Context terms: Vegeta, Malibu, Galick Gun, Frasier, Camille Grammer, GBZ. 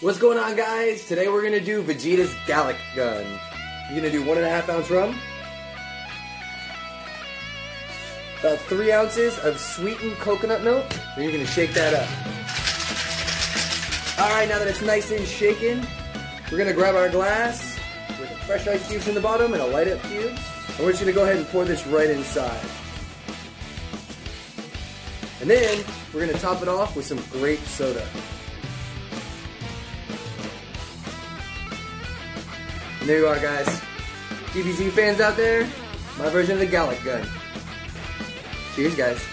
What's going on, guys? Today we're gonna do Vegeta's Galick Gun. You're gonna do 1.5 ounce rum, about 3 ounces of sweetened coconut milk, and you're gonna shake that up. Alright, now that it's nice and shaken, we're gonna grab our glass with fresh ice cubes in the bottom and a light up cube, and we're just gonna go ahead and pour this right inside. And then we're gonna top it off with some grape soda. And there you are, guys. GBZ fans out there, my version of the Galick Gun. Cheers, guys.